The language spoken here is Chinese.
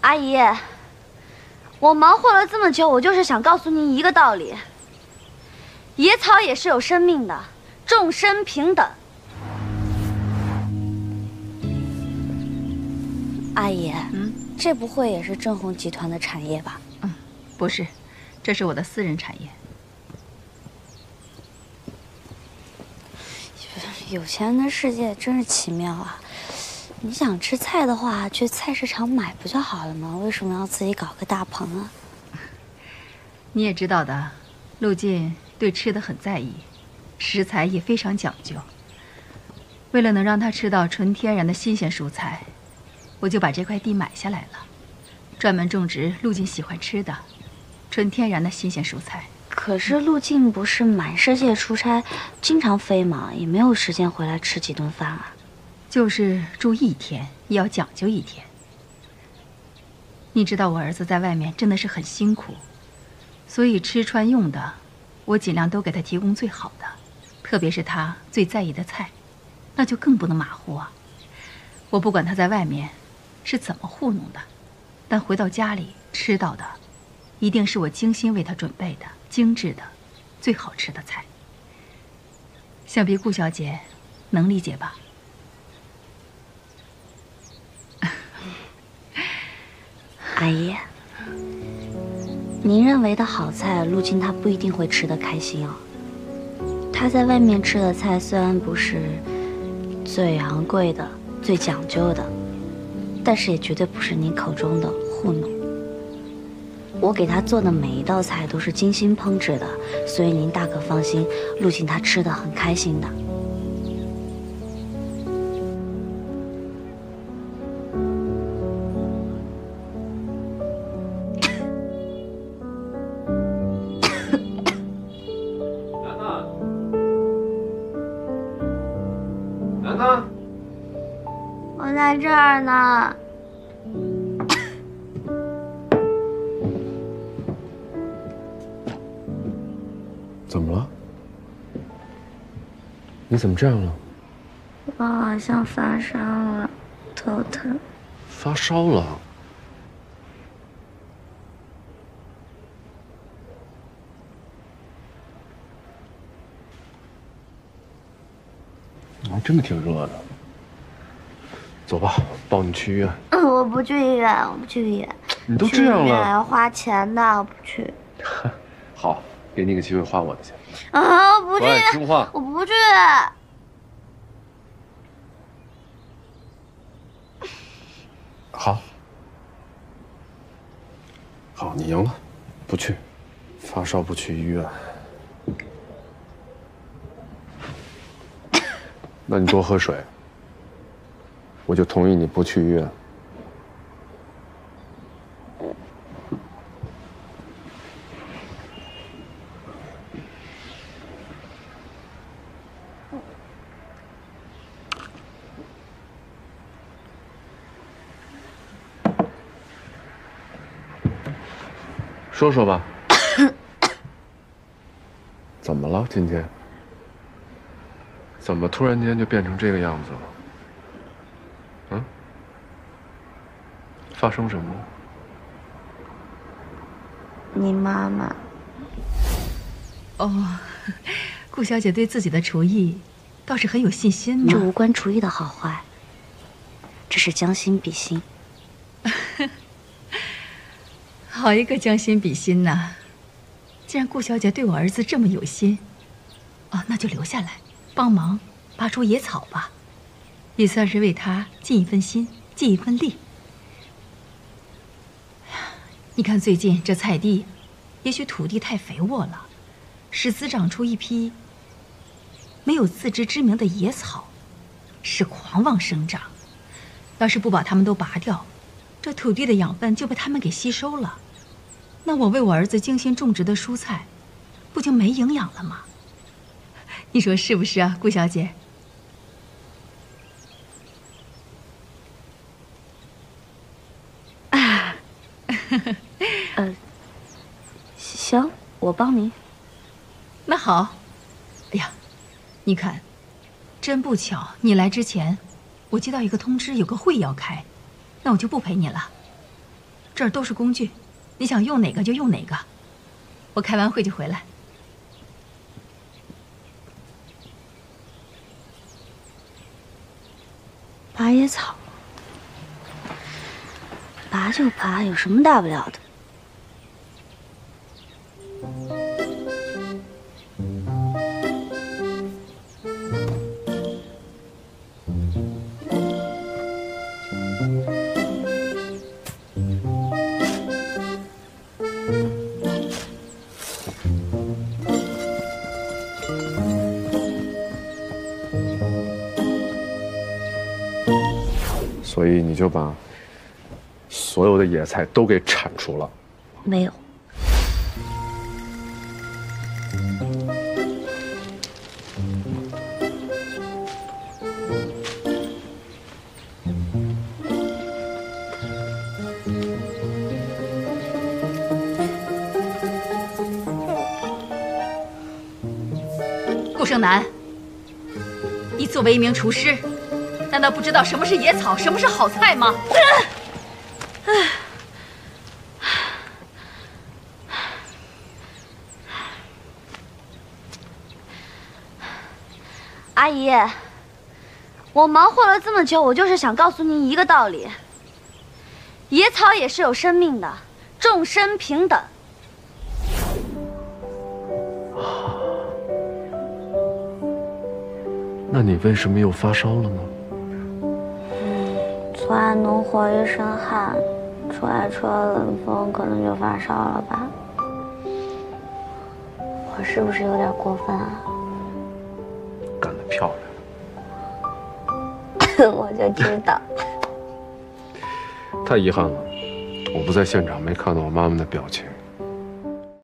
阿姨，我忙活了这么久，我就是想告诉您一个道理：野草也是有生命的，众生平等。阿姨，这不会也是正红集团的产业吧？嗯，不是，这是我的私人产业。 有钱人的世界真是奇妙啊！你想吃菜的话，去菜市场买不就好了吗？为什么要自己搞个大棚啊？你也知道的，陆晋对吃的很在意，食材也非常讲究。为了能让他吃到纯天然的新鲜蔬菜，我就把这块地买下来了，专门种植陆晋喜欢吃的纯天然的新鲜蔬菜。 可是陆晋不是满世界出差，经常飞嘛，也没有时间回来吃几顿饭啊。就是住一天也要讲究一天。你知道我儿子在外面真的是很辛苦，所以吃穿用的，我尽量都给他提供最好的，特别是他最在意的菜，那就更不能马虎啊。我不管他在外面是怎么糊弄的，但回到家里吃到的，一定是我精心为他准备的。 精致的、最好吃的菜，想必顾小姐能理解吧？阿姨，您认为的好菜，陆晋他不一定会吃得开心哦。他在外面吃的菜虽然不是最昂贵的、最讲究的，但是也绝对不是您口中的糊弄。 我给他做的每一道菜都是精心烹制的，所以您大可放心，陆晋他吃得很开心的。楠楠，楠楠，我在这儿呢。 怎么了？你怎么这样了？我好像发烧了，头疼。发烧了？还真的挺热的。走吧，抱你去医院。我不去医院，我不去医院。你都这样了，还要花钱的，我不去。好。 给你个机会花我的钱啊！不去，听话，我不去。好，好，你赢了，不去，发烧不去医院。那你多喝水，我就同意你不去医院。 说说吧，怎么了？今天怎么突然间就变成这个样子了？嗯？发生什么了？你妈妈。哦，顾小姐对自己的厨艺倒是很有信心嘛。这无关厨艺的好坏，这是将心比心。好一个将心比心呐！既然顾小姐对我儿子这么有心，哦，那就留下来帮忙拔出野草吧，也算是为他尽一份心，尽一份力。你看最近这菜地，也许土地太肥沃了，使滋长出一批没有自知之明的野草，是狂妄生长。要是不把它们都拔掉，这土地的养分就被它们给吸收了。 那我为我儿子精心种植的蔬菜，不就没营养了吗？你说是不是啊，顾小姐？啊，行，我帮你。那好。哎呀，你看，真不巧，你来之前，我接到一个通知，有个会要开，那我就不陪你了。这儿都是工具，你想用哪个就用哪个。我开完会就回来。拔野草，拔就拔，有什么大不了的？ 所以你就把所有的野菜都给铲除了？没有。 作为一名厨师，难道不知道什么是野草，什么是好菜吗？阿姨，我忙活了这么久，我就是想告诉您一个道理：野草也是有生命的，众生平等。 那你为什么又发烧了呢？昨晚农活一身汗，出来吹了冷风，可能就发烧了吧。我是不是有点过分啊？干得漂亮！我就知道。太遗憾了，我不在现场，没看到我妈妈的表情。